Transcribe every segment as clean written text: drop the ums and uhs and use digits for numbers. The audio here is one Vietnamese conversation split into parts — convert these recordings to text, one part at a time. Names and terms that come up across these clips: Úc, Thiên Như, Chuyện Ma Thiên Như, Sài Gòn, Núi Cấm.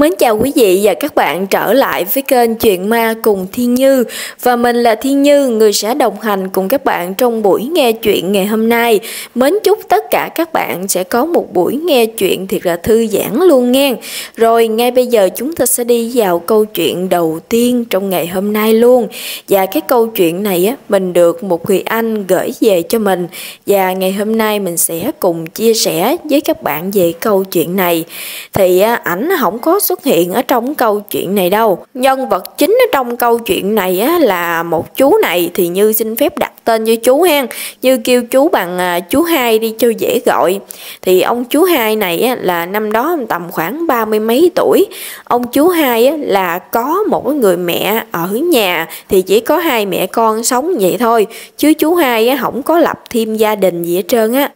Mến chào quý vị và các bạn trở lại với kênh Chuyện Ma cùng Thiên Như. Và mình là Thiên Như, người sẽ đồng hành cùng các bạn trong buổi nghe chuyện ngày hôm nay. Mến chúc tất cả các bạn sẽ có một buổi nghe chuyện thiệt là thư giãn luôn nghe. Rồi ngay bây giờ chúng ta sẽ đi vào câu chuyện đầu tiên trong ngày hôm nay luôn. Và cái câu chuyện này á, mình được một người anh gửi về cho mình. Và ngày hôm nay mình sẽ cùng chia sẻ với các bạn về câu chuyện này. Thì ảnh không có xuất hiện ở trong câu chuyện này đâu. Nhân vật chính ở trong câu chuyện này á, là một chú này, thì Như xin phép đặt tên cho chú hen. Như kêu chú bằng chú Hai đi cho dễ gọi. Thì ông chú Hai này á, là năm đó tầm khoảng 30 mấy tuổi. Ông chú Hai á, là có một người mẹ ở nhà, thì chỉ có hai mẹ con sống vậy thôi, chứ chú Hai á, không có lập thêm gia đình gì hết trơn á.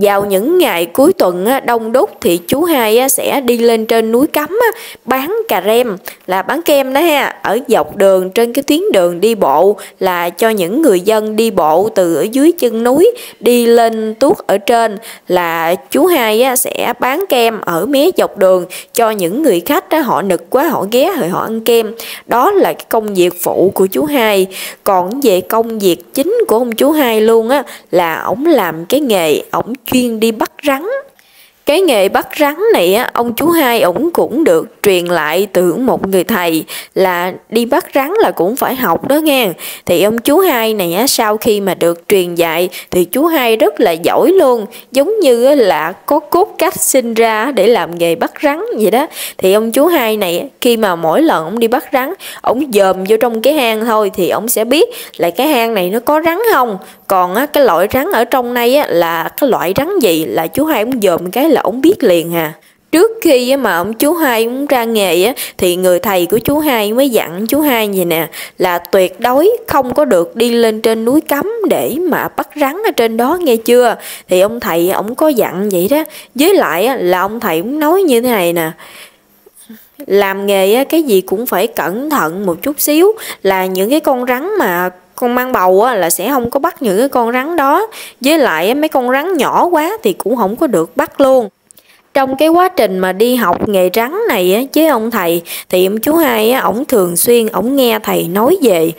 Vào những ngày cuối tuần đông đúc thì chú Hai sẽ đi lên trên núi Cấm bán cà rem, là bán kem đó ha, ở dọc đường trên cái tuyến đường đi bộ, là cho những người dân đi bộ từ ở dưới chân núi đi lên tuốt ở trên, là chú Hai sẽ bán kem ở mé dọc đường cho những người khách họ nực quá họ ghé rồi họ ăn kem. Đó là cái công việc phụ của chú Hai. Còn về công việc chính của ông chú Hai luôn á, là ổng làm cái nghề ổng chuyên đi bắt rắn. Cái nghề bắt rắn này á, ông chú Hai ổng cũng được truyền lại từ một người thầy, là đi bắt rắn là cũng phải học đó nghe. Thì ông chú Hai này á, sau khi mà được truyền dạy thì chú Hai rất là giỏi luôn, giống như là có cốt cách sinh ra để làm nghề bắt rắn vậy đó. Thì ông chú Hai này khi mà mỗi lần ông đi bắt rắn, ông dòm vô trong cái hang thôi thì ông sẽ biết là cái hang này nó có rắn không, còn á, cái loại rắn ở trong này á, là cái loại rắn gì, là chú Hai ông dòm cái là ông biết liền hà. Trước khi mà ông chú Hai cũng ra nghề thì người thầy của chú Hai mới dặn chú Hai vậy nè, là tuyệt đối không có được đi lên trên núi Cấm để mà bắt rắn ở trên đó nghe chưa. Thì ông thầy ổng có dặn vậy đó. Với lại là ông thầy cũng nói như thế này nè, làm nghề cái gì cũng phải cẩn thận một chút xíu, là những cái con rắn mà con mang bầu á, là sẽ không có bắt những cái con rắn đó. Với lại mấy con rắn nhỏ quá thì cũng không có được bắt luôn. Trong cái quá trình mà đi học nghề rắn này á, với ông thầy, thì ông chú Hai á, ổng thường xuyên ổng nghe thầy nói về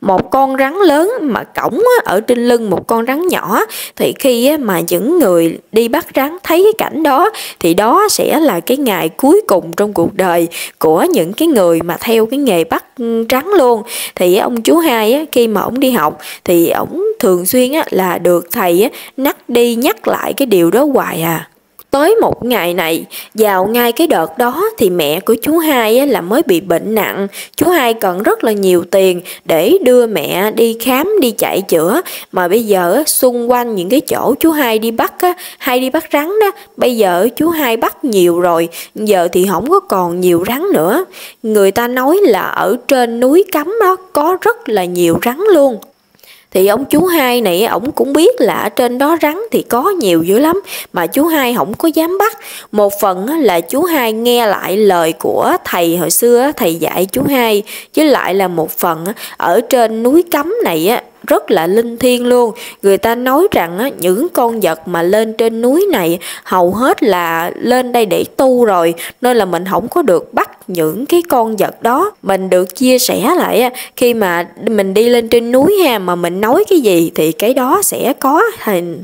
một con rắn lớn mà cõng ở trên lưng một con rắn nhỏ. Thì khi mà những người đi bắt rắn thấy cái cảnh đó thì đó sẽ là cái ngày cuối cùng trong cuộc đời của những cái người mà theo cái nghề bắt rắn luôn. Thì ông chú Hai khi mà ổng đi học thì ổng thường xuyên là được thầy nhắc lại cái điều đó hoài à. Tới một ngày này, vào ngay cái đợt đó thì mẹ của chú Hai á, là mới bị bệnh nặng. Chú Hai cần rất là nhiều tiền để đưa mẹ đi khám, đi chạy chữa. Mà bây giờ á, xung quanh những cái chỗ chú Hai đi bắt á, hay đi bắt rắn đó, bây giờ chú Hai bắt nhiều rồi, giờ thì không có còn nhiều rắn nữa. Người ta nói là ở trên núi Cấm đó có rất là nhiều rắn luôn. Thì ông chú Hai này ổng cũng biết là ở trên đó rắn thì có nhiều dữ lắm, mà chú Hai không có dám bắt. Một phần là chú Hai nghe lại lời của thầy hồi xưa, thầy dạy chú Hai. Với lại là một phần ở trên núi Cấm này rất là linh thiêng luôn. Người ta nói rằng những con vật mà lên trên núi này hầu hết là lên đây để tu rồi, nên là mình không có được bắt những cái con vật đó. Mình được chia sẻ lại khi mà mình đi lên trên núi ha, mà mình nói cái gì thì cái đó sẽ có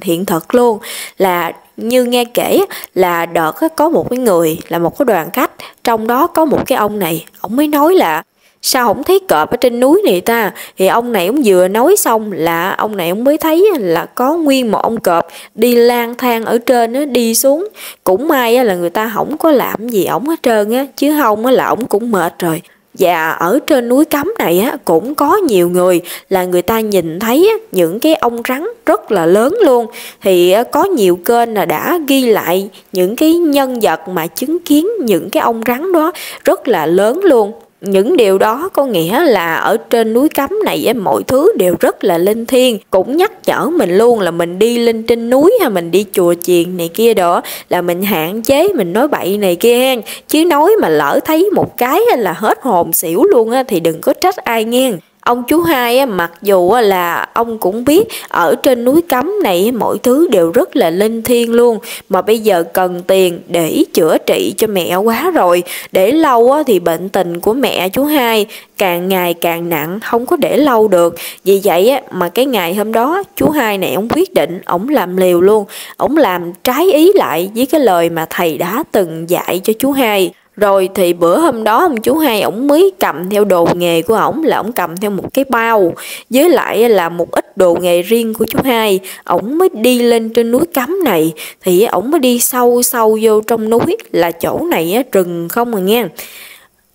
hiện thực luôn. Là Như nghe kể là đợt có một cái người, là một cái đoàn khách, trong đó có một cái ông này, ông mới nói là sao không thấy cọp ở trên núi này ta. Thì ông này ông vừa nói xong là ông này ông mới thấy là có nguyên một ông cọp đi lang thang ở trên đi xuống. Cũng may là người ta không có làm gì ổng hết trơn á, chứ không là ổng cũng mệt rồi. Và ở trên núi Cấm này cũng có nhiều người là người ta nhìn thấy những cái ông rắn rất là lớn luôn. Thì có nhiều kênh là đã ghi lại những cái nhân vật mà chứng kiến những cái ông rắn đó rất là lớn luôn. Những điều đó có nghĩa là ở trên núi Cấm này mọi thứ đều rất là linh thiêng. Cũng nhắc nhở mình luôn là mình đi lên trên núi hay mình đi chùa chiền này kia đó, là mình hạn chế mình nói bậy này kia, chứ nói mà lỡ thấy một cái là hết hồn xỉu luôn thì đừng có trách ai nghe. Ông chú hai mặc dù là ông cũng biết ở trên núi Cấm này mọi thứ đều rất là linh thiêng luôn, mà bây giờ cần tiền để chữa trị cho mẹ quá rồi. Để lâu thì bệnh tình của mẹ chú hai càng ngày càng nặng, không có để lâu được. Vì vậy mà cái ngày hôm đó chú hai này ông quyết định ông làm liều luôn. Ông làm trái ý lại với cái lời mà thầy đã từng dạy cho chú hai. Rồi thì bữa hôm đó ông chú hai ổng mới cầm theo đồ nghề của ổng, là ổng cầm theo một cái bao với lại là một ít đồ nghề riêng của chú hai. Ổng mới đi lên trên núi Cấm này, thì ổng mới đi sâu sâu vô trong núi, là chỗ này rừng không à nghe.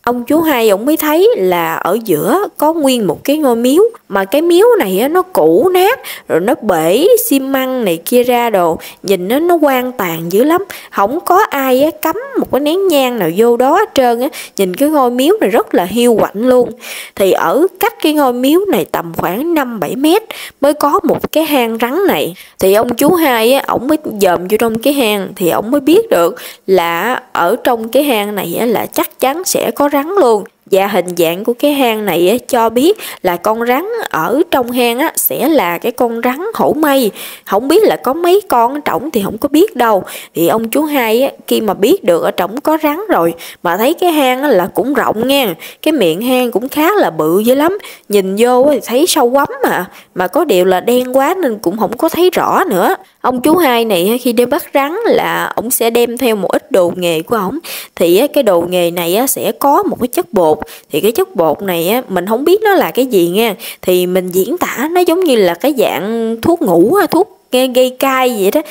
Ông chú hai ổng mới thấy là ở giữa có nguyên một cái ngôi miếu, mà cái miếu này nó cũ nát rồi, nó bể xi măng này kia ra đồ, nhìn nó hoang tàn dữ lắm, không có ai cắm một cái nén nhang nào vô đó hết trơn á. Nhìn cái ngôi miếu này rất là hiu quạnh luôn. Thì ở cách cái ngôi miếu này tầm khoảng 5-7 mét mới có một cái hang rắn này. Thì ông chú hai ổng mới dòm vô trong cái hang, thì ổng mới biết được là ở trong cái hang này là chắc chắn sẽ có rắn luôn. Và hình dạng của cái hang này cho biết là con rắn ở trong hang sẽ là cái con rắn hổ mây. Không biết là có mấy con ở trỏng thì không có biết đâu. Thì ông chú hai khi mà biết được ở trỏng có rắn rồi, mà thấy cái hang là cũng rộng nha, cái miệng hang cũng khá là bự dữ lắm. Nhìn vô thì thấy sâu quắm mà có điều là đen quá nên cũng không có thấy rõ nữa. Ông chú hai này khi đi bắt rắn là ông sẽ đem theo một ít đồ nghề của ông. Thì cái đồ nghề này sẽ có một cái chất bột. Thì cái chất bột này mình không biết nó là cái gì nha. Thì mình diễn tả nó giống như là cái dạng thuốc ngủ, thuốc gây cay vậy đó.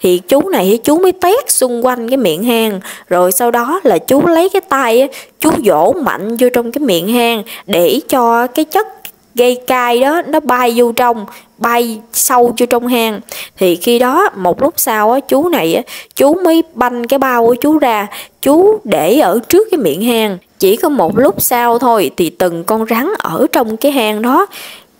Thì chú này chú mới tét xung quanh cái miệng hang, rồi sau đó là chú lấy cái tay chú dỗ mạnh vô trong cái miệng hang để cho cái chất gây cay đó nó bay vô trong, bay sâu vô trong hang. Thì khi đó một lúc sau chú này chú mới banh cái bao của chú ra, chú để ở trước cái miệng hang. Chỉ có một lúc sau thôi thì từng con rắn ở trong cái hang đó,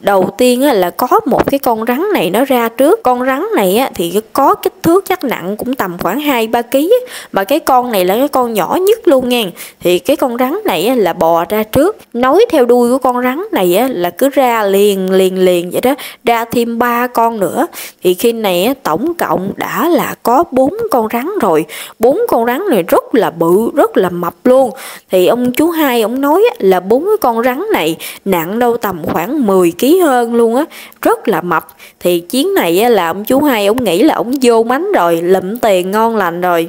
đầu tiên là có một cái con rắn này nó ra trước. Con rắn này thì có kích thước chắc nặng cũng tầm khoảng 2-3 kg, mà cái con này là cái con nhỏ nhất luôn nha. Thì cái con rắn này là bò ra trước, nối theo đuôi của con rắn này là cứ ra liền vậy đó, ra thêm 3 con nữa. Thì khi này tổng cộng đã là có 4 con rắn rồi. 4 con rắn này rất là bự, rất là mập luôn. Thì ông chú hai ông nói là 4 con rắn này nặng đâu tầm khoảng 10 kg hơn luôn á, rất là mập. Thì chuyến này là ông chú hai ông nghĩ là ông vô mánh rồi, lụm tiền ngon lành rồi.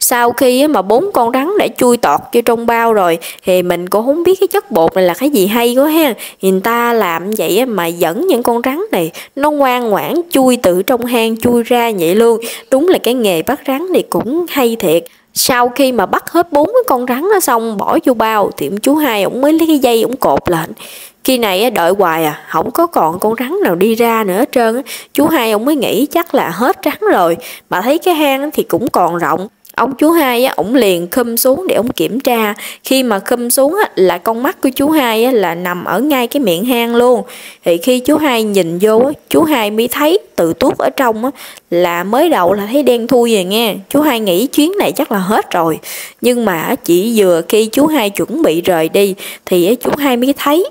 Sau khi mà 4 con rắn đã chui tọt vô trong bao rồi thì mình cũng không biết cái chất bột này là cái gì hay quá ha. Người ta làm vậy mà dẫn những con rắn này nó ngoan ngoãn chui từ trong hang chui ra vậy luôn. Đúng là cái nghề bắt rắn này cũng hay thiệt. Sau khi mà bắt hết 4 con rắn nó xong bỏ vô bao thì ông chú hai ổng mới lấy cái dây ổng cột lại. Khi này đợi hoài không có còn con rắn nào đi ra nữa hết trơn. Chú hai ổng mới nghĩ chắc là hết rắn rồi, mà thấy cái hang thì cũng còn rộng. Ông chú hai ổng liền khum xuống để ổng kiểm tra. Khi mà khum xuống là con mắt của chú hai là nằm ở ngay cái miệng hang luôn. Thì khi chú hai nhìn vô, chú hai mới thấy tự tuốt ở trong là mới đầu là thấy đen thui rồi nha. Chú hai nghĩ chuyến này chắc là hết rồi. Nhưng mà chỉ vừa khi chú hai chuẩn bị rời đi thì chú hai mới thấy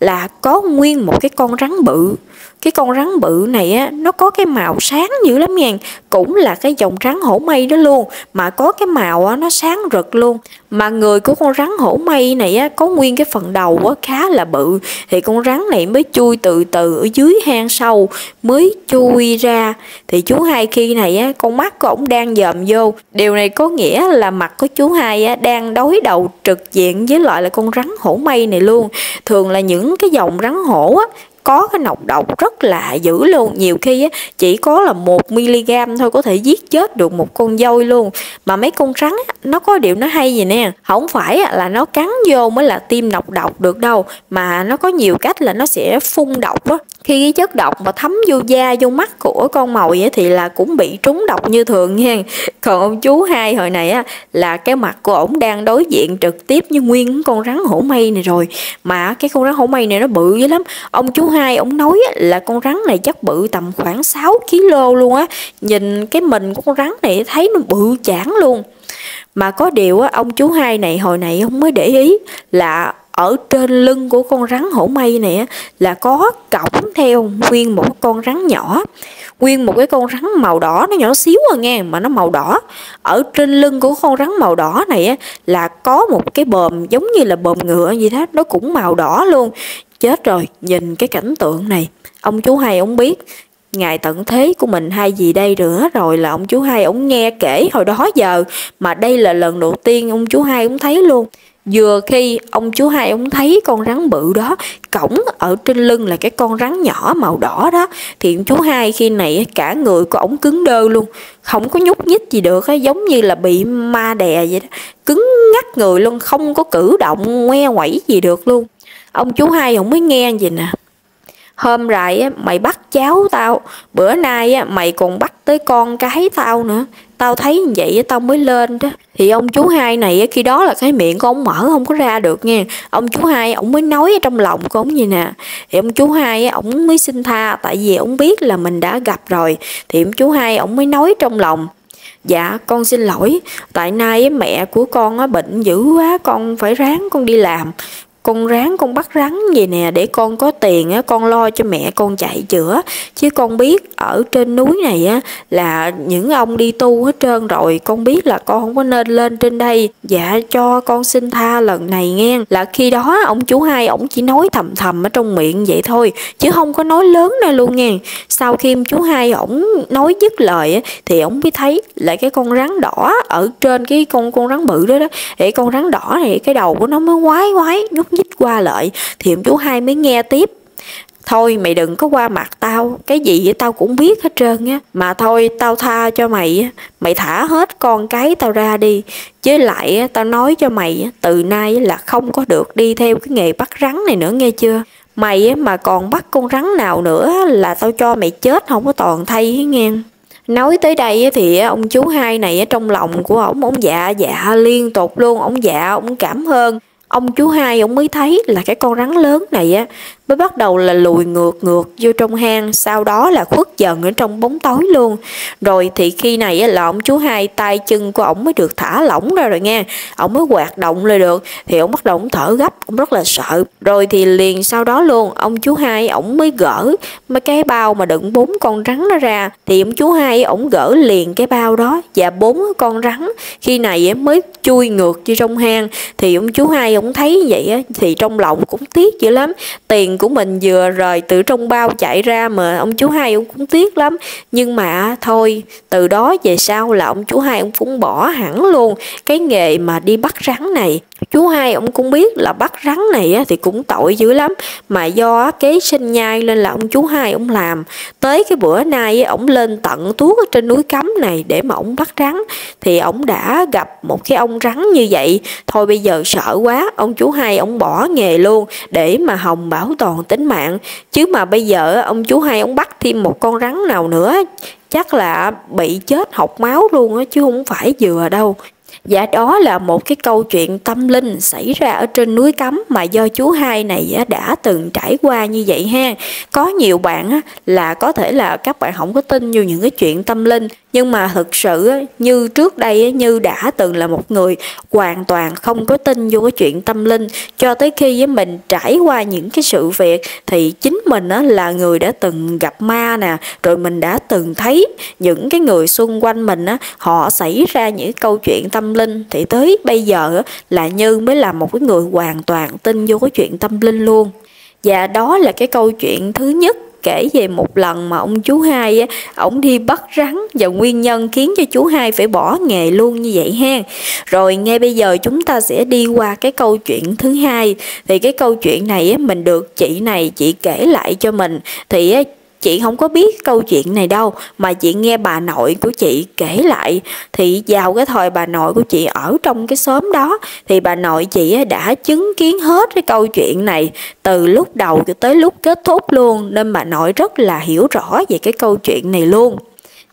là có nguyên một cái con rắn bự. Cái con rắn bự này nó có cái màu sáng dữ lắm nha, cũng là cái dòng rắn hổ mây đó luôn, mà có cái màu nó sáng rực luôn. Mà người của con rắn hổ mây này có nguyên cái phần đầu khá là bự. Thì con rắn này mới chui từ từ ở dưới hang sâu mới chui ra. Thì chú hai khi này con mắt của ổng đang dòm vô. Điều này có nghĩa là mặt của chú hai đang đối đầu trực diện với loại là con rắn hổ mây này luôn. Thường là những cái dòng rắn hổ có cái nọc độc rất là dữ luôn. Nhiều khi chỉ có là 1 mg thôi có thể giết chết được một con voi luôn. Mà mấy con rắn nó có điều nó hay gì nè, không phải là nó cắn vô mới là tiêm nọc độc được đâu, mà nó có nhiều cách là nó sẽ phun độc đó. Khi cái chất độc mà thấm vô da vô mắt của con mồi thì là cũng bị trúng độc như thường nha. Còn ông chú hai hồi này là cái mặt của ổng đang đối diện trực tiếp với nguyên con rắn hổ mây này rồi. Mà cái con rắn hổ mây này nó bự dữ lắm. Ông chú hai ổng nói là con rắn này chắc bự tầm khoảng 6 kg luôn á. Nhìn cái mình của con rắn này thấy nó bự chảng luôn. Mà có điều ông chú hai này hồi nãy ông mới để ý là ở trên lưng của con rắn hổ mây này là có cõng theo nguyên một con rắn nhỏ, nguyên một cái con rắn màu đỏ, nó nhỏ xíu à nghe, mà nó màu đỏ. Ở trên lưng của con rắn màu đỏ này là có một cái bờm giống như là bờm ngựa gì đó, nó cũng màu đỏ luôn. Chết rồi, nhìn cái cảnh tượng này, ông chú hai ông biết ngày tận thế của mình hay gì đây nữa rồi, là ông chú hai ông nghe kể hồi đó giờ, mà đây là lần đầu tiên ông chú hai ông thấy luôn. Vừa khi ông chú hai ông thấy con rắn bự đó cõng ở trên lưng là cái con rắn nhỏ màu đỏ đó, thì ông chú hai khi này cả người của ổng cứng đơ luôn, không có nhúc nhích gì được, giống như là bị ma đè vậy đó, cứng ngắt người luôn, không có cử động ngoe quẩy gì được luôn. Ông chú hai ổng mới nghe gì nè: hôm rày mày bắt cháu tao, bữa nay mày còn bắt tới con cái tao nữa, tao thấy như vậy tao mới lên đó. Thì ông chú hai này khi đó là cái miệng của ông mở không có ra được nha. Ông chú hai ông mới nói ở trong lòng của ông gì nè, thì ông chú hai ông mới xin tha, tại vì ông biết là mình đã gặp rồi. Thì ông chú hai ông mới nói trong lòng: dạ con xin lỗi, tại nay mẹ của con bệnh dữ quá, con phải ráng con đi làm, con ráng con bắt rắn vậy nè, để con có tiền con lo cho mẹ con chạy chữa. Chứ con biết ở trên núi này là những ông đi tu hết trơn rồi, con biết là con không có nên lên trên đây. Dạ cho con xin tha lần này nghe. Là khi đó ông chú hai ổng chỉ nói thầm thầm ở trong miệng vậy thôi, chứ không có nói lớn ra luôn nghe. Sau khi ông chú hai ổng nói dứt lời thì ổng mới thấy lại cái con rắn đỏ ở trên cái con rắn bự đó đó. Thì con rắn đỏ này cái đầu của nó mới quái quái nhúc nhích qua lại. Thì ông chú hai mới nghe tiếp: thôi mày đừng có qua mặt tao, cái gì tao cũng biết hết trơn á, mà thôi tao tha cho mày, mày thả hết con cái tao ra đi. Với lại tao nói cho mày, từ nay là không có được đi theo cái nghề bắt rắn này nữa nghe chưa. Mày mà còn bắt con rắn nào nữa là tao cho mày chết không có toàn thay nghe. Nói tới đây thì ông chú hai này trong lòng của ông dạ dạ liên tục luôn. Ông dạ ông cảm ơn. Ông chú hai ông mới thấy là cái con rắn lớn này mới bắt đầu là lùi ngược vô trong hang, sau đó là khuất dần ở trong bóng tối luôn. Rồi thì khi này là ông chú hai tay chân của ổng mới được thả lỏng ra rồi nghe, ổng mới hoạt động lại được. Thì ổng bắt đầu ổng thở gấp, ổng rất là sợ. Rồi thì liền sau đó luôn, ông chú hai ổng mới gỡ mấy cái bao mà đựng 4 con rắn nó ra. Thì ông chú hai ổng gỡ liền cái bao đó và 4 con rắn khi này mới chui ngược vô trong hang. Thì ông chú hai ổng thấy vậy thì trong lòng cũng tiếc dữ lắm, tiền của mình vừa rời từ trong bao chạy ra mà ông chú hai ông cũng tiếc lắm. Nhưng mà thôi, từ đó về sau là ông chú hai ông cũng bỏ hẳn luôn cái nghề mà đi bắt rắn này. Chú hai ông cũng biết là bắt rắn này thì cũng tội dữ lắm, mà do kế sinh nhai nên là ông chú hai ông làm. Tới cái bữa nay ông lên tận tuốt ở trên núi Cấm này để mà ông bắt rắn, thì ông đã gặp một cái ông rắn như vậy. Thôi bây giờ sợ quá, ông chú hai ông bỏ nghề luôn để mà hồng bảo toàn tính mạng. Chứ mà bây giờ ông chú hai ông bắt thêm một con rắn nào nữa chắc là bị chết hộc máu luôn, chứ không phải vừa đâu. Dạ đó là một cái câu chuyện tâm linh xảy ra ở trên núi Cấm mà do chú hai này đã từng trải qua như vậy ha. Có nhiều bạn là có thể là các bạn không có tin vô những cái chuyện tâm linh, nhưng mà thực sự như trước đây Như đã từng là một người hoàn toàn không có tin vô cái chuyện tâm linh, cho tới khi mình trải qua những cái sự việc thì chính mình là người đã từng gặp ma nè, rồi mình đã từng thấy những cái người xung quanh mình họ xảy ra những câu chuyện tâm linh. Thì tới bây giờ là Như mới là một cái người hoàn toàn tin vô cái chuyện tâm linh luôn. Và đó là cái câu chuyện thứ nhất, kể về một lần mà ông chú hai ổng đi bắt rắn và nguyên nhân khiến cho chú hai phải bỏ nghề luôn như vậy ha. Rồi ngay bây giờ chúng ta sẽ đi qua cái câu chuyện thứ hai. Thì cái câu chuyện này mình được chị này chị kể lại cho mình. Thì chị không có biết câu chuyện này đâu, mà chị nghe bà nội của chị kể lại. Thì vào cái thời bà nội của chị ở trong cái xóm đó, thì bà nội chị đã chứng kiến hết cái câu chuyện này từ lúc đầu cho tới lúc kết thúc luôn, nên bà nội rất là hiểu rõ về cái câu chuyện này luôn.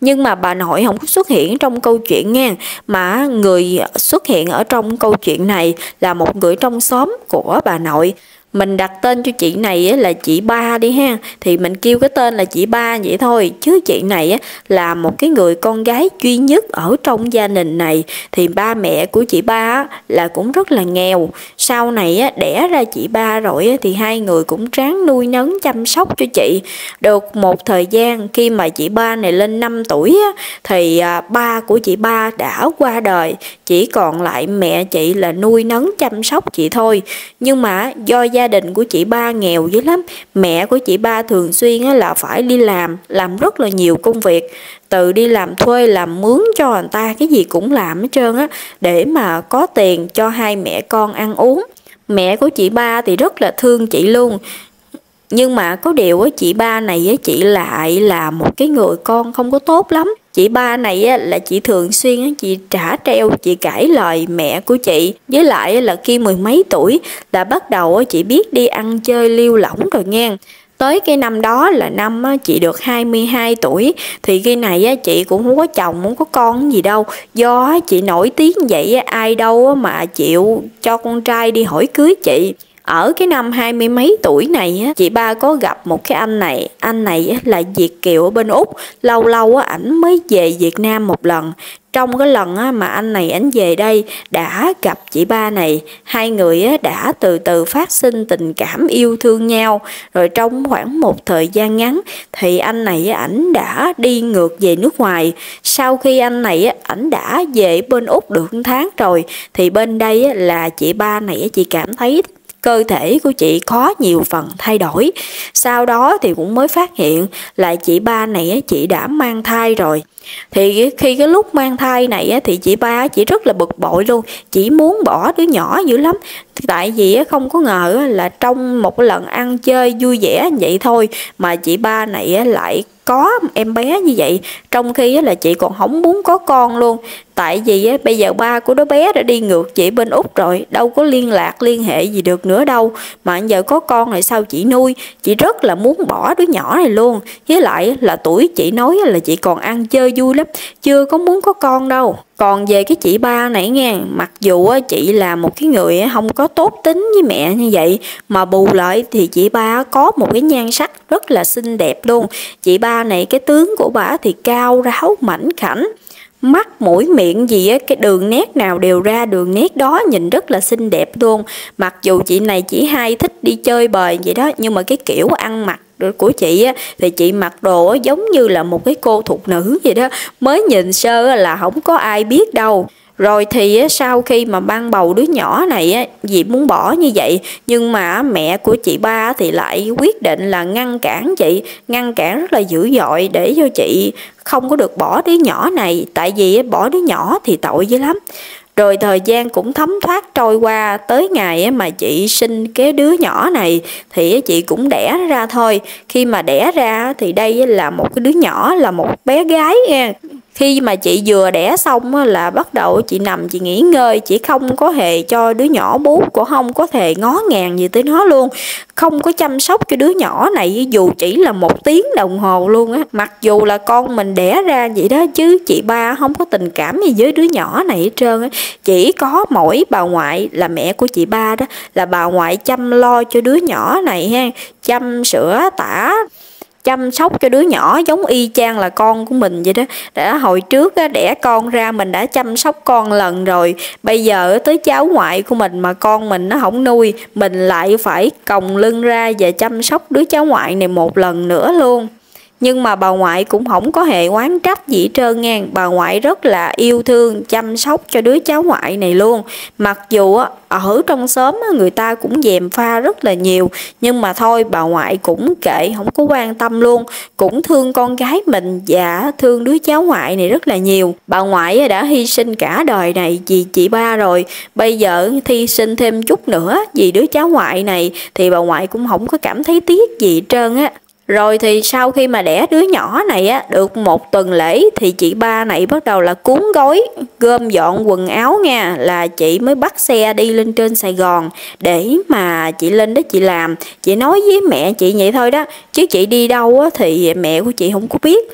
Nhưng mà bà nội không có xuất hiện trong câu chuyện nha, mà người xuất hiện ở trong câu chuyện này là một người trong xóm của bà nội. Mình đặt tên cho chị này là chị Ba đi ha. Thì mình kêu cái tên là chị Ba vậy thôi, chứ chị này là một cái người con gái duy nhất ở trong gia đình này. Thì ba mẹ của chị Ba là cũng rất là nghèo. sau này đẻ ra chị ba rồi thì hai người cũng ráng nuôi nấng chăm sóc cho chị. Được một thời gian, khi mà chị ba này lên 5 tuổi thì ba của chị ba đã qua đời, chỉ còn lại mẹ chị là nuôi nấng chăm sóc chị thôi. Nhưng mà do gia đình của chị ba nghèo dữ lắm, mẹ của chị ba thường xuyên là phải đi làm rất là nhiều công việc, tự đi làm thuê, làm mướn cho người ta, cái gì cũng làm hết trơn á, để mà có tiền cho hai mẹ con ăn uống. Mẹ của chị ba thì rất là thương chị luôn. Nhưng mà có điều chị ba này chị lại là một cái người con không có tốt lắm. Chị ba này là chị thường xuyên chị trả treo, chị cãi lời mẹ của chị. Với lại là khi mười mấy tuổi đã bắt đầu chị biết đi ăn chơi liêu lỏng rồi nha. Tới cái năm đó là năm chị được 22 tuổi, thì khi này chị cũng không có chồng, không có con gì đâu. Do chị nổi tiếng vậy ai đâu mà chịu cho con trai đi hỏi cưới chị. Ở cái năm 20 mấy tuổi này, chị ba có gặp một cái anh này. Anh này là Việt kiều ở bên Úc. Lâu lâu ảnh mới về Việt Nam một lần. Trong cái lần mà anh này ảnh về đây đã gặp chị ba này, hai người đã từ từ phát sinh tình cảm yêu thương nhau. Rồi trong khoảng một thời gian ngắn thì anh này ảnh đã đi ngược về nước ngoài. Sau khi anh này ảnh đã về bên Úc được 1 tháng rồi thì bên đây là chị ba này chị cảm thấy cơ thể của chị có nhiều phần thay đổi. Sau đó thì cũng mới phát hiện là chị ba này chị đã mang thai rồi. Thì khi cái lúc mang thai này thì chị ba chị rất là bực bội luôn. Chị muốn bỏ đứa nhỏ dữ lắm. Tại vì không có ngờ là trong một lần ăn chơi vui vẻ vậy thôi mà chị ba này lại có em bé như vậy, trong khi là chị còn không muốn có con luôn. Tại vì bây giờ ba của đứa bé đã đi ngược chị bên Úc rồi, đâu có liên lạc liên hệ gì được nữa đâu, mà giờ có con này sao chị nuôi. Chị rất là muốn bỏ đứa nhỏ này luôn. Với lại là tuổi chị nói là chị còn ăn chơi vui lắm, chưa có muốn có con đâu. Còn về cái chị ba này nha, mặc dù chị là một cái người không có tốt tính với mẹ như vậy, mà bù lại thì chị ba có một cái nhan sắc rất là xinh đẹp luôn. Chị ba này cái tướng của bà thì cao ráo mảnh khảnh, mắt mũi miệng gì á, cái đường nét nào đều ra đường nét đó, nhìn rất là xinh đẹp luôn. Mặc dù chị này chỉ hay thích đi chơi bời vậy đó, nhưng mà cái kiểu ăn mặc của chị á, thì chị mặc đồ giống như là một cái cô thục nữ vậy đó, mới nhìn sơ là không có ai biết đâu. Rồi thì sau khi mà mang bầu đứa nhỏ này, chị muốn bỏ như vậy, nhưng mà mẹ của chị ba thì lại quyết định là ngăn cản chị, ngăn cản rất là dữ dội để cho chị không có được bỏ đứa nhỏ này. Tại vì bỏ đứa nhỏ thì tội dữ lắm. Rồi thời gian cũng thấm thoát trôi qua, tới ngày mà chị sinh cái đứa nhỏ này thì chị cũng đẻ ra thôi. Khi mà đẻ ra thì đây là một cái đứa nhỏ, là một bé gái nha. Khi mà chị vừa đẻ xong là bắt đầu chị nằm chị nghỉ ngơi, chị không có hề cho đứa nhỏ bú, cũng không có hề ngó ngàng gì tới nó luôn, không có chăm sóc cái đứa nhỏ này dù chỉ là 1 tiếng đồng hồ luôn á. Mặc dù là con mình đẻ ra vậy đó chứ chị ba không có tình cảm gì với đứa nhỏ này hết trơn á. Chỉ có mỗi bà ngoại là mẹ của chị ba đó, là bà ngoại chăm lo cho đứa nhỏ này ha, chăm sữa tã, chăm sóc cho đứa nhỏ giống y chang là con của mình vậy đó. Đã hồi trước đẻ con ra mình đã chăm sóc con lần rồi, bây giờ tới cháu ngoại của mình mà con mình nó không nuôi, mình lại phải còng lưng ra và chăm sóc đứa cháu ngoại này một lần nữa luôn. Nhưng mà bà ngoại cũng không có hề oán trách gì hết trơn nha. Bà ngoại rất là yêu thương, chăm sóc cho đứa cháu ngoại này luôn. Mặc dù ở trong xóm người ta cũng gièm pha rất là nhiều, nhưng mà thôi bà ngoại cũng kệ, không có quan tâm luôn. Cũng thương con gái mình và thương đứa cháu ngoại này rất là nhiều. Bà ngoại đã hy sinh cả đời này vì chị ba rồi, bây giờ hy sinh thêm chút nữa vì đứa cháu ngoại này thì bà ngoại cũng không có cảm thấy tiếc gì hết trơn á. Rồi thì sau khi mà đẻ đứa nhỏ này á, được 1 tuần lễ thì chị ba này bắt đầu là cuốn gói, gom dọn quần áo nha, là chị mới bắt xe đi lên trên Sài Gòn để mà chị lên đó chị làm. Chị nói với mẹ chị vậy thôi đó, chứ chị đi đâu á, thì mẹ của chị không có biết.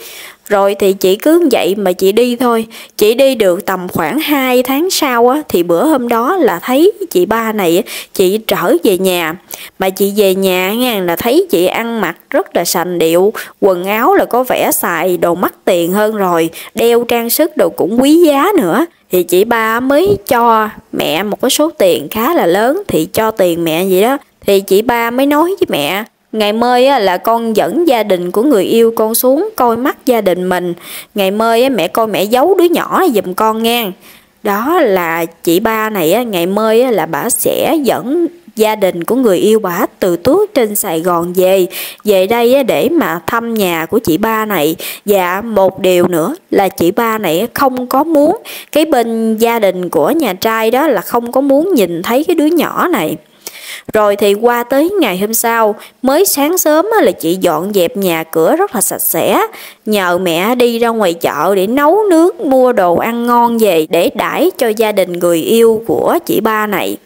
Rồi thì chị cứ vậy mà chị đi thôi. Chị đi được tầm khoảng 2 tháng sau á, thì bữa hôm đó là thấy chị ba này, chị trở về nhà. Mà chị về nhà nha, là thấy chị ăn mặc rất là sành điệu, quần áo là có vẻ xài đồ mắc tiền hơn rồi, đeo trang sức đồ cũng quý giá nữa. Thì chị ba mới cho mẹ một cái số tiền khá là lớn, thì cho tiền mẹ vậy đó. Thì chị ba mới nói với mẹ, ngày mai là con dẫn gia đình của người yêu con xuống coi mắt gia đình mình. Ngày mai mẹ coi mẹ giấu đứa nhỏ giùm con nha. Đó là chị ba này, ngày mai là bà sẽ dẫn gia đình của người yêu bà từ Tước trên Sài Gòn về đây để mà thăm nhà của chị ba này. Và một điều nữa là chị ba này không có muốn, cái bên gia đình của nhà trai đó là không có muốn nhìn thấy cái đứa nhỏ này. Rồi thì qua tới ngày hôm sau, mới sáng sớm là chị dọn dẹp nhà cửa rất là sạch sẽ, nhờ mẹ đi ra ngoài chợ để nấu nước mua đồ ăn ngon về để đãi cho gia đình người yêu của chị ba này.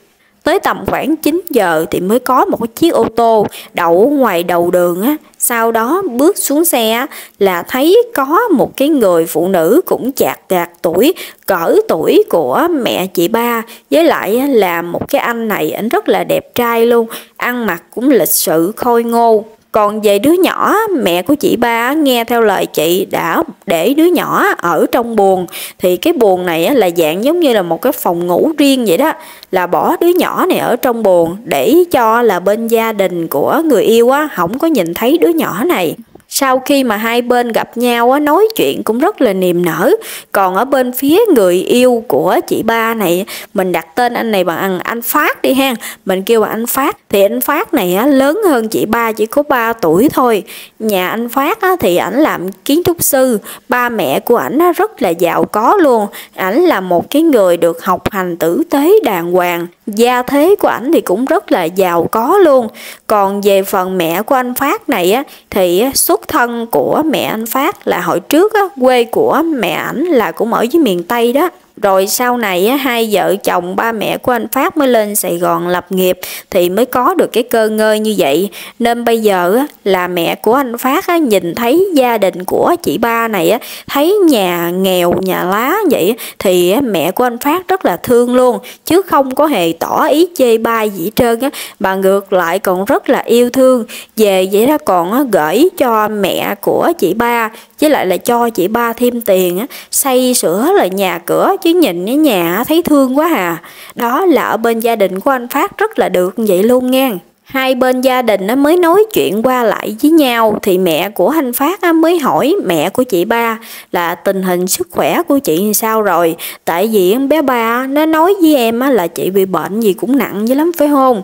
Tới tầm khoảng 9 giờ thì mới có một chiếc ô tô đậu ngoài đầu đường á. Sau đó bước xuống xe là thấy có một cái người phụ nữ cũng chạc gạc tuổi, cỡ tuổi của mẹ chị ba. Với lại là một cái anh này, anh rất là đẹp trai luôn, ăn mặc cũng lịch sự khôi ngô. Còn về đứa nhỏ, mẹ của chị ba nghe theo lời chị đã để đứa nhỏ ở trong buồng. Thì cái buồng này là dạng giống như là một cái phòng ngủ riêng vậy đó, là bỏ đứa nhỏ này ở trong buồng để cho là bên gia đình của người yêu á không có nhìn thấy đứa nhỏ này. Sau khi mà hai bên gặp nhau nói chuyện cũng rất là niềm nở. Còn ở bên phía người yêu của chị ba này, mình đặt tên anh này bằng anh Phát đi ha, mình kêu bằng anh Phát. Thì anh Phát này lớn hơn chị ba chỉ có 3 tuổi thôi. Nhà anh Phát thì ảnh làm kiến trúc sư, ba mẹ của ảnh rất là giàu có luôn. Ảnh là một cái người được học hành tử tế đàng hoàng, gia thế của ảnh thì cũng rất là giàu có luôn. Còn về phần mẹ của anh Phát này thì xuất thân của mẹ anh Phát là hồi trước quê của mẹ ảnh là cũng ở dưới miền Tây đó. Rồi sau này hai vợ chồng ba mẹ của anh Phát mới lên Sài Gòn lập nghiệp thì mới có được cái cơ ngơi như vậy. Nên bây giờ là mẹ của anh Phát nhìn thấy gia đình của chị ba này, thấy nhà nghèo nhà lá vậy thì mẹ của anh Phát rất là thương luôn, chứ không có hề tỏ ý chê bai gì hết trơn mà ngược lại còn rất là yêu thương. Về vậy đó còn gửi cho mẹ của chị ba, với lại là cho chị ba thêm tiền xây sửa là nhà cửa, chứ nhìn cái nhà thấy thương quá à. Đó là ở bên gia đình của anh Phát rất là được vậy luôn nha. Hai bên gia đình nó mới nói chuyện qua lại với nhau thì mẹ của anh Phát mới hỏi mẹ của chị ba là tình hình sức khỏe của chị sao rồi. Tại vì bé ba nó nói với em là chị bị bệnh gì cũng nặng dữ lắm phải không.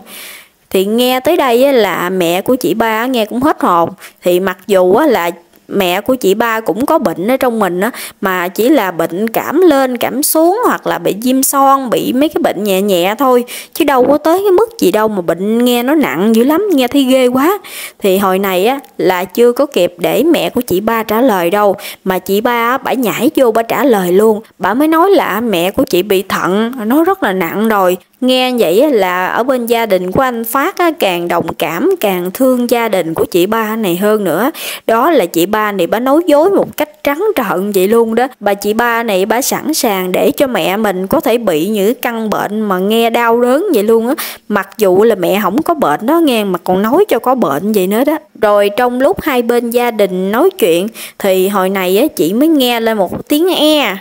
Thì nghe tới đây là mẹ của chị ba nghe cũng hết hồn. Thì mặc dù là mẹ của chị ba cũng có bệnh ở trong mình á, mà chỉ là bệnh cảm lên cảm xuống hoặc là bị viêm son, bị mấy cái bệnh nhẹ nhẹ thôi, chứ đâu có tới cái mức gì đâu mà bệnh nghe nó nặng dữ lắm, nghe thấy ghê quá. Thì hồi này á là chưa có kịp để mẹ của chị ba trả lời đâu, mà chị ba bả nhảy vô bả trả lời luôn. Bả mới nói là mẹ của chị bị thận, nó rất là nặng rồi. Nghe vậy là ở bên gia đình của anh Phát càng đồng cảm, càng thương gia đình của chị ba này hơn nữa. Đó là chị ba này bà nói dối một cách trắng trợn vậy luôn đó. Bà chị ba này bà sẵn sàng để cho mẹ mình có thể bị những căn bệnh mà nghe đau đớn vậy luôn á. Mặc dù là mẹ không có bệnh đó nghe, mà còn nói cho có bệnh vậy nữa đó. Rồi trong lúc hai bên gia đình nói chuyện thì hồi này chị mới nghe lên một tiếng e.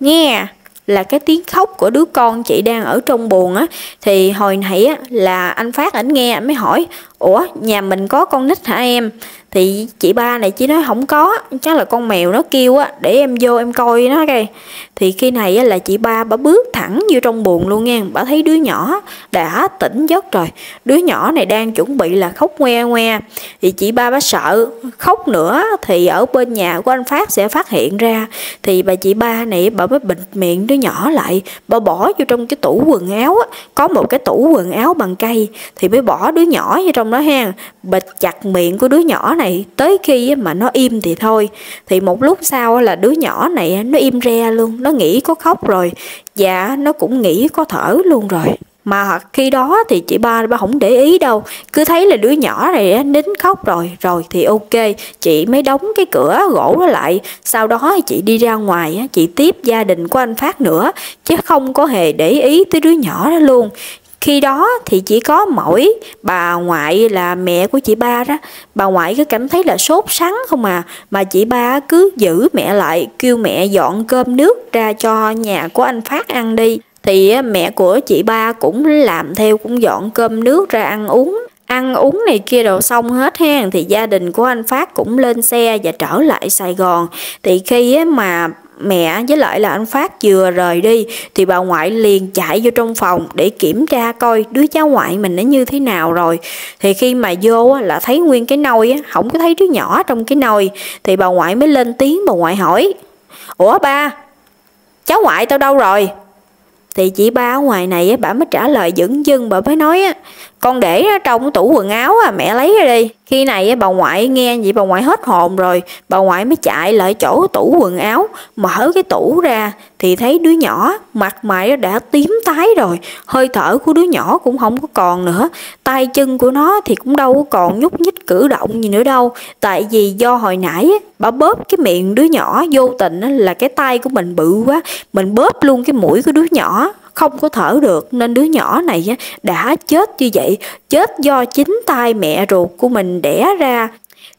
Nghe là cái tiếng khóc của đứa con chị đang ở trong buồng á. Thì hồi nãy á là anh Phát ảnh nghe, ảnh mới hỏi ủa nhà mình có con nít hả em. Thì chị ba này chỉ nói không có, chắc là con mèo nó kêu á, để em vô em coi nó kìa. Thì khi này á là chị ba bả bước thẳng vô trong buồng luôn nha. Bả thấy đứa nhỏ đã tỉnh giấc rồi, đứa nhỏ này đang chuẩn bị là khóc ngoe ngoe. Thì chị ba bả sợ khóc nữa thì ở bên nhà của anh Phát sẽ phát hiện ra. Thì bà chị ba này bả mới bịt miệng đứa nhỏ lại, bả bỏ vô trong cái tủ quần áo á. Có một cái tủ quần áo bằng cây thì mới bỏ đứa nhỏ vô trong đó ha, bịt chặt miệng của đứa nhỏ này tới khi mà nó im thì thôi. Thì một lúc sau là đứa nhỏ này nó im re luôn, nó nghĩ có khóc rồi và nó cũng nghĩ có thở luôn rồi. Mà khi đó thì chị ba không để ý đâu, cứ thấy là đứa nhỏ này nín khóc rồi thì ok, chị mới đóng cái cửa gỗ đó lại. Sau đó chị đi ra ngoài, chị tiếp gia đình của anh Phát nữa, chứ không có hề để ý tới đứa nhỏ đó luôn. Khi đó thì chỉ có mỗi bà ngoại là mẹ của chị ba đó, bà ngoại cứ cảm thấy là sốt sắng không à, mà chị ba cứ giữ mẹ lại, kêu mẹ dọn cơm nước ra cho nhà của anh Phát ăn đi. Thì mẹ của chị ba cũng làm theo, cũng dọn cơm nước ra ăn uống này kia đồ xong hết ha. Thì gia đình của anh Phát cũng lên xe và trở lại Sài Gòn. Thì khi mà mẹ với lại là anh Phát vừa rời đi thì bà ngoại liền chạy vô trong phòng để kiểm tra coi đứa cháu ngoại mình nó như thế nào rồi. Thì khi mà vô là thấy nguyên cái nồi, không có thấy đứa nhỏ trong cái nồi. Thì bà ngoại mới lên tiếng, bà ngoại hỏi: "Ủa ba, cháu ngoại tao đâu rồi?" Thì chị ba ở ngoài này bà mới trả lời dửng dưng, bà mới nói: "Con để trong tủ quần áo, mẹ lấy ra đi." Khi này bà ngoại nghe vậy bà ngoại hết hồn rồi, bà ngoại mới chạy lại chỗ tủ quần áo, mở cái tủ ra thì thấy đứa nhỏ mặt mày đã tím tái rồi, hơi thở của đứa nhỏ cũng không có còn nữa, tay chân của nó thì cũng đâu có còn nhúc nhích cử động gì nữa đâu. Tại vì do hồi nãy bà bóp cái miệng đứa nhỏ vô tình là cái tay của mình bự quá, mình bóp luôn cái mũi của đứa nhỏ, không có thở được nên đứa nhỏ này đã chết như vậy, chết do chính tay mẹ ruột của mình đẻ ra.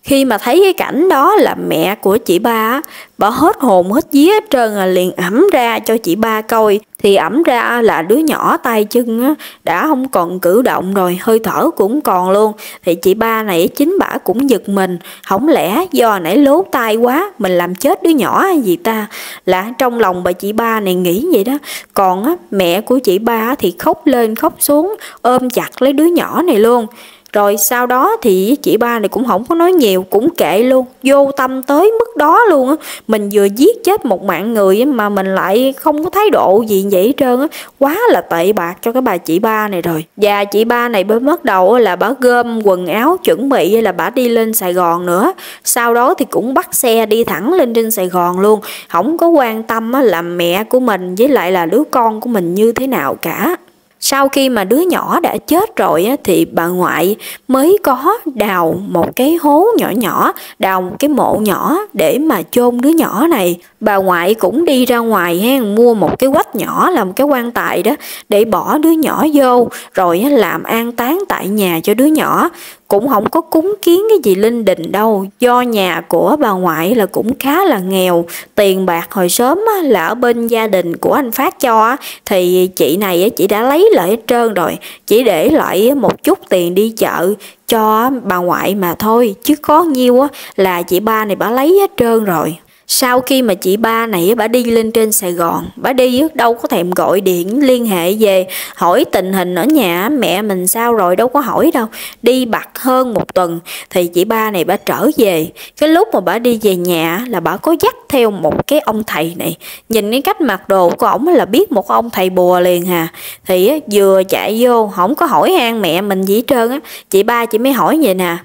Khi mà thấy cái cảnh đó là mẹ của chị ba, bà hết hồn hết vía hết trơn, liền ẵm ra cho chị ba coi. Thì ẵm ra là đứa nhỏ tay chân đã không còn cử động rồi, hơi thở cũng còn luôn. Thì chị ba này chính bả cũng giật mình, không lẽ do nãy lố tay quá mình làm chết đứa nhỏ hay gì ta, là trong lòng bà chị ba này nghĩ vậy đó. Còn mẹ của chị ba thì khóc lên khóc xuống, ôm chặt lấy đứa nhỏ này luôn. Rồi sau đó thì chị ba này cũng không có nói nhiều, cũng kệ luôn, vô tâm tới mức đó luôn á. Mình vừa giết chết một mạng người mà mình lại không có thái độ gì vậy hết trơn á, quá là tệ bạc cho cái bà chị ba này rồi. Và chị ba này mới bắt đầu là bà gom quần áo chuẩn bị là bà đi lên Sài Gòn nữa. Sau đó thì cũng bắt xe đi thẳng lên trên Sài Gòn luôn, không có quan tâm là mẹ của mình với lại là đứa con của mình như thế nào cả. Sau khi mà đứa nhỏ đã chết rồi thì bà ngoại mới có đào một cái hố nhỏ, đào một cái mộ nhỏ để mà chôn đứa nhỏ này. Bà ngoại cũng đi ra ngoài mua một cái quách nhỏ làm cái quan tài đó để bỏ đứa nhỏ vô, rồi làm an táng tại nhà cho đứa nhỏ. Cũng không có cúng kiến cái gì linh đình đâu, do nhà của bà ngoại là cũng khá là nghèo, tiền bạc hồi sớm là ở bên gia đình của anh Phát cho, thì chị này chị đã lấy lại hết trơn rồi, chỉ để lại một chút tiền đi chợ cho bà ngoại mà thôi, chứ có nhiêu là chị ba này bà lấy hết trơn rồi. Sau khi mà chị ba này bà đi lên trên Sài Gòn, bà đi đâu có thèm gọi điện liên hệ về hỏi tình hình ở nhà mẹ mình sao rồi, đâu có hỏi đâu. Đi bặt hơn một tuần thì chị ba này bà trở về. Cái lúc mà bà đi về nhà là bà có dắt theo một cái ông thầy này, nhìn cái cách mặc đồ của ổng là biết một ông thầy bùa liền hà. Thì vừa chạy vô không có hỏi han mẹ mình gì hết trơn á, chị ba chị mới hỏi vậy nè: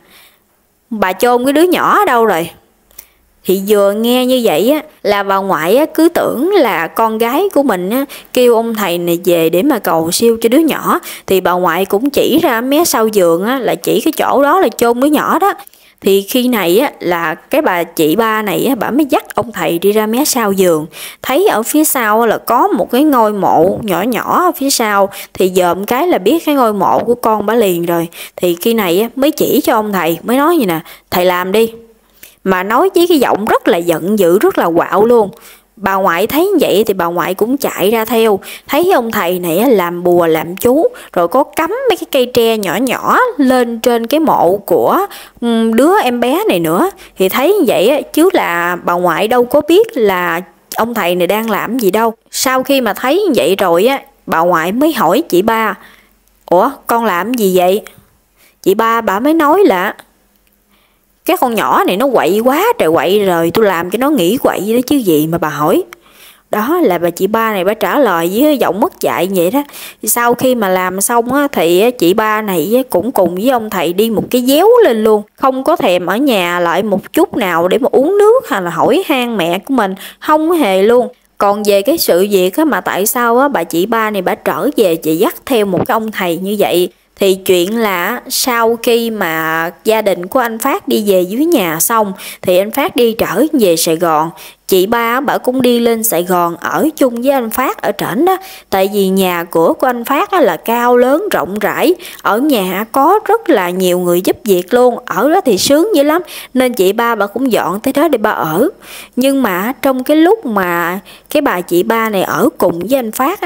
"Bà chôn cái đứa nhỏ ở đâu rồi?" Thì vừa nghe như vậy là bà ngoại cứ tưởng là con gái của mình kêu ông thầy này về để mà cầu siêu cho đứa nhỏ. Thì bà ngoại cũng chỉ ra mé sau giường là chỉ cái chỗ đó là chôn đứa nhỏ đó. Thì khi này là cái bà chị ba này bà mới dắt ông thầy đi ra mé sau giường. Thấy ở phía sau là có một cái ngôi mộ nhỏ ở phía sau, thì dòm cái là biết cái ngôi mộ của con bà liền rồi. Thì khi này mới chỉ cho ông thầy, mới nói vậy nè: "Thầy làm đi." Mà nói với cái giọng rất là giận dữ, rất là quạo luôn. Bà ngoại thấy vậy thì bà ngoại cũng chạy ra theo. Thấy ông thầy này làm bùa làm chú, rồi có cắm mấy cái cây tre nhỏ lên trên cái mộ của đứa em bé này nữa. Thì thấy vậy chứ là bà ngoại đâu có biết là ông thầy này đang làm gì đâu. Sau khi mà thấy vậy rồi bà ngoại mới hỏi chị ba: "Ủa con làm gì vậy?" Chị ba bà mới nói là: "Cái con nhỏ này nó quậy quá trời quậy rồi, tôi làm cho nó nghỉ quậy đó chứ gì mà bà hỏi." Đó là bà chị ba này bà trả lời với giọng mất dạy vậy đó. Sau khi mà làm xong thì chị ba này cũng cùng với ông thầy đi một cái déo lên luôn, không có thèm ở nhà lại một chút nào để mà uống nước hay là hỏi han mẹ của mình, không hề luôn. Còn về cái sự việc á, mà tại sao á, bà chị ba này bà trở về chị dắt theo một cái ông thầy như vậy, thì chuyện là sau khi mà gia đình của anh Phát đi về dưới nhà xong thì anh Phát đi trở về Sài Gòn, chị ba bà cũng đi lên Sài Gòn ở chung với anh Phát ở trển đó. Tại vì nhà của anh Phát là cao lớn rộng rãi, ở nhà có rất là nhiều người giúp việc luôn, ở đó thì sướng dữ lắm, nên chị ba bà cũng dọn tới đó để bà ở. Nhưng mà trong cái lúc mà cái bà chị ba này ở cùng với anh Phát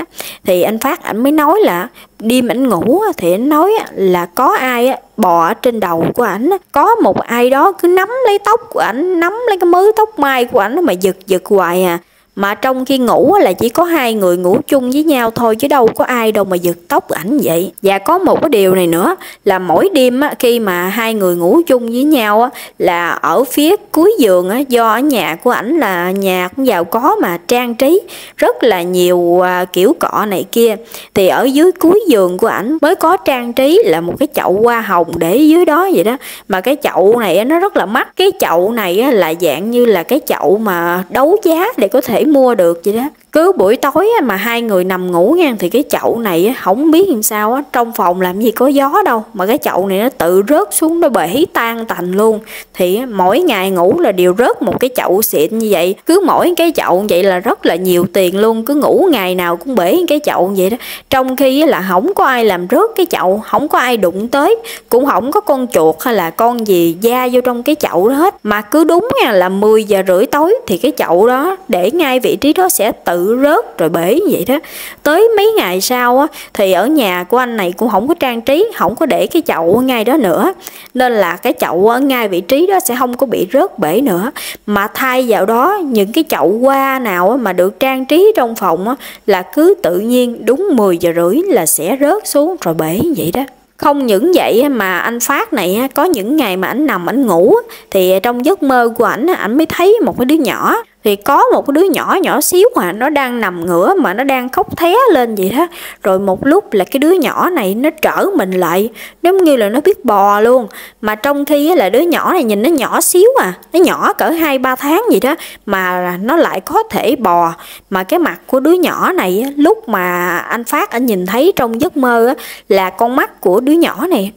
thì anh Phát ảnh mới nói là đêm ảnh ngủ thì ảnh nói là có ai bò trên đầu của ảnh, có một ai đó cứ nắm lấy tóc của ảnh, nắm lấy cái mớ tóc mai của ảnh mà giật giật hoài à. Mà trong khi ngủ là chỉ có hai người ngủ chung với nhau thôi, chứ đâu có ai đâu mà giật tóc ảnh vậy. Và có một cái điều này nữa là mỗi đêm khi mà hai người ngủ chung với nhau là ở phía cuối giường, do ở nhà của ảnh là nhà cũng giàu có mà trang trí rất là nhiều kiểu cọ này kia, thì ở dưới cuối giường của ảnh mới có trang trí là một cái chậu hoa hồng để dưới đó vậy đó. Mà cái chậu này nó rất là mắc, cái chậu này là dạng như là cái chậu mà đấu giá để có thể mua được vậy đó. Cứ buổi tối mà hai người nằm ngủ ngang thì cái chậu này không biết làm sao, trong phòng làm gì có gió đâu mà cái chậu này nó tự rớt xuống, nó bể tan tành luôn. Thì mỗi ngày ngủ là đều rớt một cái chậu xịn như vậy, cứ mỗi cái chậu vậy là rất là nhiều tiền luôn, cứ ngủ ngày nào cũng bể cái chậu vậy đó. Trong khi là không có ai làm rớt cái chậu, không có ai đụng tới, cũng không có con chuột hay là con gì da vô trong cái chậu đó hết. Mà cứ đúng là 10 giờ rưỡi tối thì cái chậu đó để ngay vị trí đó sẽ tự rớt rồi bể vậy đó. Tới mấy ngày sau thì ở nhà của anh này cũng không có trang trí, không có để cái chậu ngay đó nữa, nên là cái chậu ở ngay vị trí đó sẽ không có bị rớt bể nữa. Mà thay vào đó những cái chậu hoa nào mà được trang trí trong phòng là cứ tự nhiên đúng 10 giờ rưỡi là sẽ rớt xuống rồi bể vậy đó. Không những vậy mà anh Phát này có những ngày mà ảnh nằm ảnh ngủ thì trong giấc mơ của ảnh, ảnh mới thấy một cái đứa nhỏ. Thì có một cái đứa nhỏ nhỏ xíu mà nó đang nằm ngửa mà nó đang khóc thé lên vậy đó. Rồi một lúc là cái đứa nhỏ này nó trở mình lại, giống như là nó biết bò luôn. Mà trong khi là đứa nhỏ này nhìn nó nhỏ xíu à, nó nhỏ cỡ 2-3 tháng vậy đó, mà nó lại có thể bò. Mà cái mặt của đứa nhỏ này lúc mà anh Phát anh nhìn thấy trong giấc mơ là con mắt của đứa nhỏ này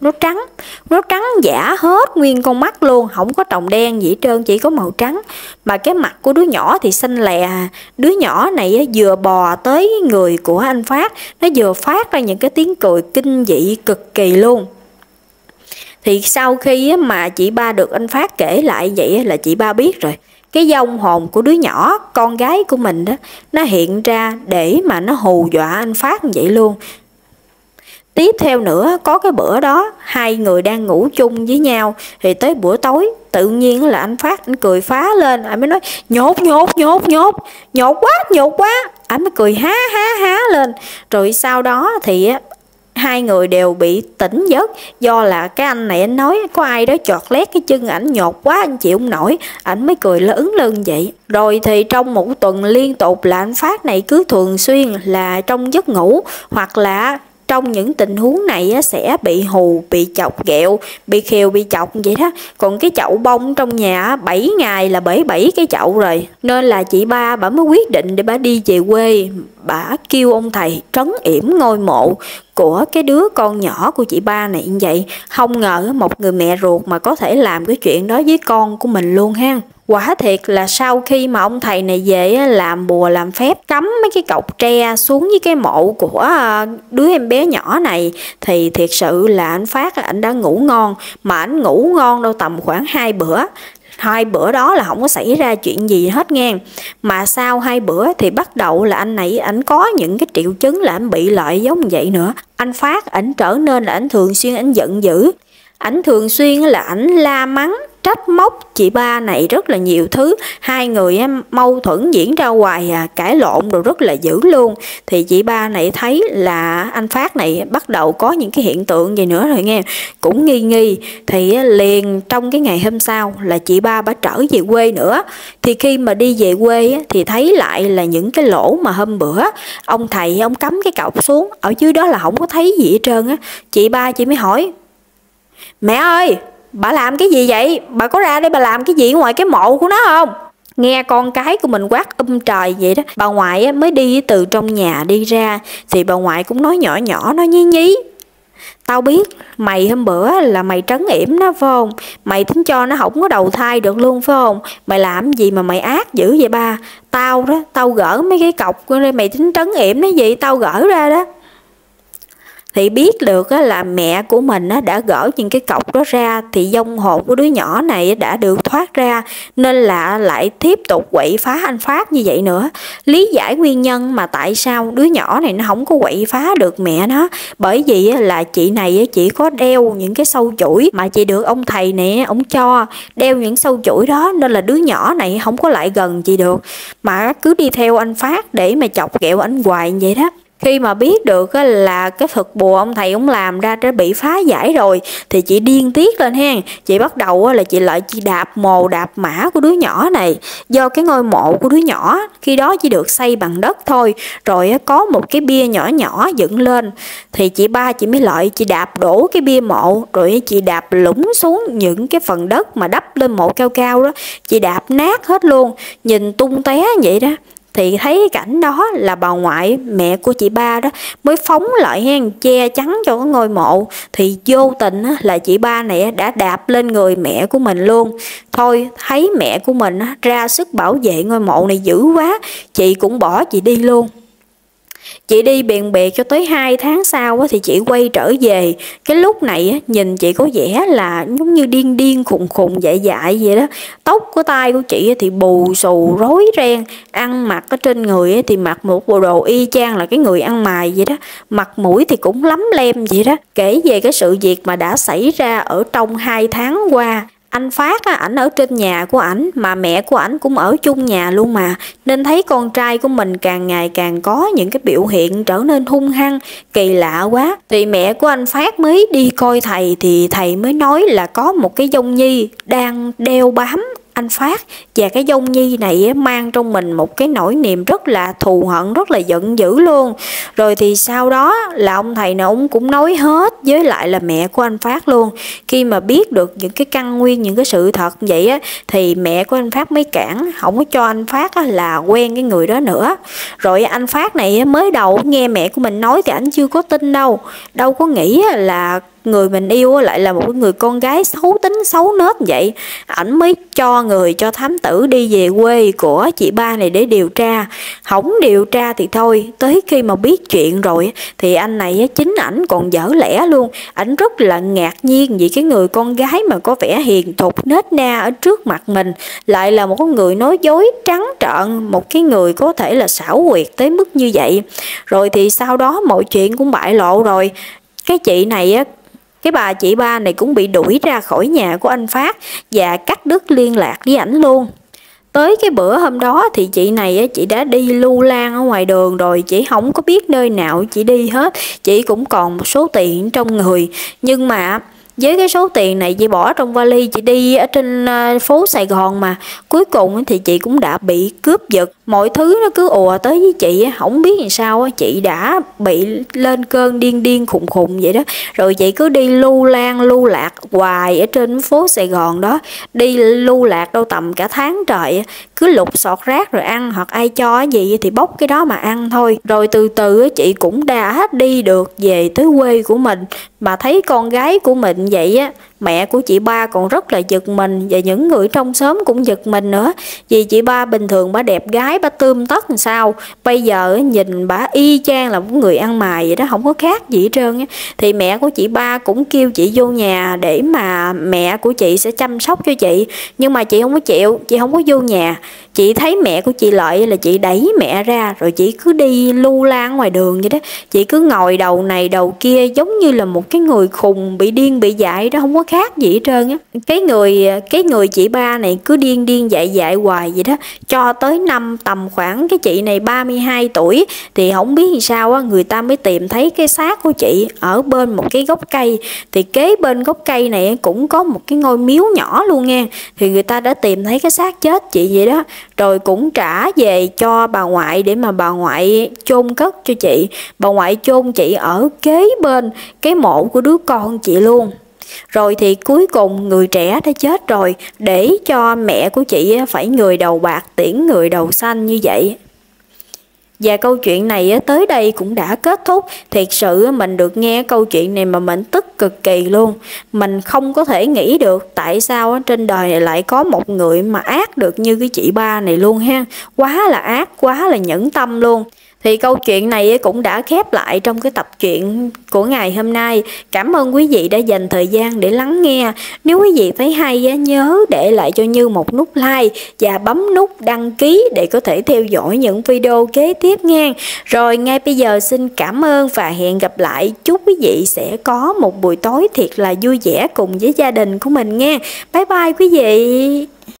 nó trắng giả hết nguyên con mắt luôn, không có tròng đen gì hết trơn, chỉ có màu trắng. Mà cái mặt của đứa nhỏ thì xanh lè. Đứa nhỏ này vừa bò tới người của anh Phát, nó vừa phát ra những cái tiếng cười kinh dị cực kỳ luôn. Thì sau khi mà chị ba được anh Phát kể lại vậy là chị ba biết rồi, cái vong hồn của đứa nhỏ con gái của mình đó, nó hiện ra để mà nó hù dọa anh Phát như vậy luôn. Tiếp theo nữa, có cái bữa đó hai người đang ngủ chung với nhau thì tới bữa tối tự nhiên là anh Phát anh cười phá lên, anh mới nói nhột quá, anh mới cười há lên. Rồi sau đó thì hai người đều bị tỉnh giấc, do là cái anh này anh nói có ai đó chọt lét cái chân ảnh, nhột quá anh chịu không nổi, ảnh mới cười lớn lên vậy. Rồi thì trong một tuần liên tục là anh Phát này cứ thường xuyên là trong giấc ngủ hoặc là trong những tình huống này sẽ bị hù, bị chọc ghẹo, bị khều, bị chọc vậy đó. Còn cái chậu bông trong nhà 7 ngày là bể 7 cái chậu rồi, nên là chị ba bà mới quyết định để bà đi về quê, bà kêu ông thầy trấn yểm ngôi mộ của cái đứa con nhỏ của chị ba này như vậy. Không ngờ một người mẹ ruột mà có thể làm cái chuyện đó với con của mình luôn ha. Quả thiệt là sau khi mà ông thầy này về làm bùa làm phép cắm mấy cái cọc tre xuống với cái mộ của đứa em bé nhỏ này thì thiệt sự là anh Phát là anh đã ngủ ngon. Mà anh ngủ ngon đâu tầm khoảng 2 bữa. 2 bữa đó là không có xảy ra chuyện gì hết nghe. Mà sau 2 bữa thì bắt đầu là anh này ảnh có những cái triệu chứng là ảnh bị loại giống vậy nữa. Anh Phát ảnh trở nên là ảnh thường xuyên ảnh giận dữ, ảnh thường xuyên là ảnh la mắng trách móc chị ba này rất là nhiều thứ. Hai người mâu thuẫn diễn ra hoài cãi lộn rồi rất là dữ luôn. Thì chị ba này thấy là anh Phát này bắt đầu có những cái hiện tượng gì nữa rồi nghe, cũng nghi thì liền trong cái ngày hôm sau là chị ba bà trở về quê nữa. Thì khi mà đi về quê thì thấy lại là những cái lỗ mà hôm bữa ông thầy ông cắm cái cọc xuống, ở dưới đó là không có thấy gì hết trơn á. Chị ba chị mới hỏi: "Mẹ ơi, bà làm cái gì vậy? Bà có ra đây bà làm cái gì ngoài cái mộ của nó không?" Nghe con cái của mình quát trời vậy đó. Bà ngoại mới đi từ trong nhà đi ra, thì bà ngoại cũng nói nhỏ nhỏ, nó nhí nhí: tao biết mày hôm bữa là mày trấn yểm nó phải không? Mày tính cho nó không có đầu thai được luôn phải không? Mày làm gì mà mày ác dữ vậy ba? Tao đó, tao gỡ mấy cái cọc của mày tính trấn yểm nó gì, tao gỡ ra đó. Thì biết được là mẹ của mình đã gỡ những cái cọc đó ra, thì vong hồn của đứa nhỏ này đã được thoát ra, nên là lại tiếp tục quậy phá anh Phát như vậy nữa. Lý giải nguyên nhân mà tại sao đứa nhỏ này nó không có quậy phá được mẹ nó, bởi vì là chị này chỉ có đeo những cái sâu chuỗi mà chị được ông thầy này ông cho, đeo những sâu chuỗi đó nên là đứa nhỏ này không có lại gần chị được, mà cứ đi theo anh Phát để mà chọc ghẹo anh hoài vậy đó. Khi mà biết được là cái thực bùa ông thầy ông làm ra đã bị phá giải rồi, thì chị điên tiết lên hen. Chị bắt đầu là chị lại chị đạp mồ đạp mã của đứa nhỏ này. Do cái ngôi mộ của đứa nhỏ khi đó chỉ được xây bằng đất thôi, rồi có một cái bia nhỏ nhỏ dựng lên, thì chị ba chị mới lại chị đạp đổ cái bia mộ, rồi chị đạp lũng xuống những cái phần đất mà đắp lên mộ cao cao đó, chị đạp nát hết luôn, nhìn tung té vậy đó. Thì thấy cảnh đó là bà ngoại mẹ của chị ba đó mới phóng lại hen, che chắn cho cái ngôi mộ, thì vô tình là chị ba này đã đạp lên người mẹ của mình luôn. Thôi thấy mẹ của mình ra sức bảo vệ ngôi mộ này dữ quá, chị cũng bỏ chị đi luôn. Chị đi biền biệt cho tới 2 tháng sau thì chị quay trở về. Cái lúc này nhìn chị có vẻ là giống như điên điên khùng khùng dại dại vậy đó. Tóc của tay của chị thì bù xù rối ren, ăn mặc ở trên người thì mặc một bộ đồ y chang là cái người ăn mày vậy đó, mặt mũi thì cũng lấm lem vậy đó. Kể về cái sự việc mà đã xảy ra ở trong 2 tháng qua, anh Phát á, ảnh ở trên nhà của ảnh, mà mẹ của ảnh cũng ở chung nhà luôn mà, nên thấy con trai của mình càng ngày càng có những cái biểu hiện trở nên hung hăng, kỳ lạ quá. Thì mẹ của anh Phát mới đi coi thầy, thì thầy mới nói là có một cái dông nhi đang đeo bám anh Phát, và cái dông nhi này mang trong mình một cái nỗi niềm rất là thù hận, rất là giận dữ luôn. Rồi thì sau đó là ông thầy nào ông cũng nói hết với lại là mẹ của anh Phát luôn. Khi mà biết được những cái căn nguyên, những cái sự thật vậy á, thì mẹ của anh Phát mới cản, không có cho anh Phát là quen cái người đó nữa. Rồi anh Phát này mới đầu nghe mẹ của mình nói thì ảnh chưa có tin đâu, đâu có nghĩ là người mình yêu lại là một người con gái xấu tính xấu nết vậy. Ảnh mới cho người cho thám tử đi về quê của chị ba này để điều tra. Không điều tra thì thôi, tới khi mà biết chuyện rồi thì anh này chính ảnh còn dở lẻ luôn. Ảnh rất là ngạc nhiên vì cái người con gái mà có vẻ hiền thục nết na ở trước mặt mình lại là một con người nói dối trắng trợn, một cái người có thể là xảo quyệt tới mức như vậy. Rồi thì sau đó mọi chuyện cũng bại lộ rồi. Cái chị này á, cái bà chị ba này cũng bị đuổi ra khỏi nhà của anh Phát và cắt đứt liên lạc với ảnh luôn. Tới cái bữa hôm đó thì chị này chị đã đi lưu lang ở ngoài đường rồi, chị không có biết nơi nào chị đi hết. Chị cũng còn một số tiền trong người, nhưng mà với cái số tiền này chị bỏ trong vali, chị đi ở trên phố Sài Gòn mà cuối cùng thì chị cũng đã bị cướp giật. Mọi thứ nó cứ ùa tới với chị, không biết làm sao chị đã bị lên cơn điên điên khùng khùng vậy đó. Rồi chị cứ đi lưu lang lưu lạc hoài ở trên phố Sài Gòn đó, đi lưu lạc đâu tầm cả tháng trời, cứ lục sọt rác rồi ăn, hoặc ai cho gì thì bốc cái đó mà ăn thôi. Rồi từ từ chị cũng đã đi được về tới quê của mình, mà thấy con gái của mình vậy á, mẹ của chị ba còn rất là giật mình, và những người trong xóm cũng giật mình nữa. Vì chị ba bình thường bà đẹp gái, bà tươm tất làm sao, bây giờ nhìn bà y chang là một người ăn mày vậy đó, không có khác gì hết trơn á. Thì mẹ của chị ba cũng kêu chị vô nhà để mà mẹ của chị sẽ chăm sóc cho chị, nhưng mà chị không có chịu, chị không có vô nhà. Chị thấy mẹ của chị lợi là chị đẩy mẹ ra, rồi chị cứ đi lưu lang ngoài đường vậy đó. Chị cứ ngồi đầu này đầu kia giống như là một cái người khùng bị điên bị dại đó, không có khác gì hết trơn á. Cái người chị ba này cứ điên điên dại dại hoài vậy đó, cho tới năm tầm khoảng cái chị này 32 tuổi thì không biết làm sao á, người ta mới tìm thấy cái xác của chị ở bên một cái gốc cây. Thì kế bên gốc cây này cũng có một cái ngôi miếu nhỏ luôn nha, thì người ta đã tìm thấy cái xác chết chị vậy đó, rồi cũng trả về cho bà ngoại để mà bà ngoại chôn cất cho chị. Bà ngoại chôn chị ở kế bên cái mộ của đứa con chị luôn. Rồi thì cuối cùng người trẻ đã chết rồi, để cho mẹ của chị phải người đầu bạc tiễn người đầu xanh như vậy. Và câu chuyện này tới đây cũng đã kết thúc. Thiệt sự mình được nghe câu chuyện này mà mình tức cực kỳ luôn. Mình không có thể nghĩ được tại sao trên đời này lại có một người mà ác được như cái chị ba này luôn ha. Quá là ác, quá là nhẫn tâm luôn. Thì câu chuyện này cũng đã khép lại trong cái tập truyện của ngày hôm nay. Cảm ơn quý vị đã dành thời gian để lắng nghe. Nếu quý vị thấy hay nhớ để lại cho Như một nút like và bấm nút đăng ký để có thể theo dõi những video kế tiếp nha. Rồi ngay bây giờ xin cảm ơn và hẹn gặp lại. Chúc quý vị sẽ có một buổi tối thiệt là vui vẻ cùng với gia đình của mình nha. Bye bye quý vị.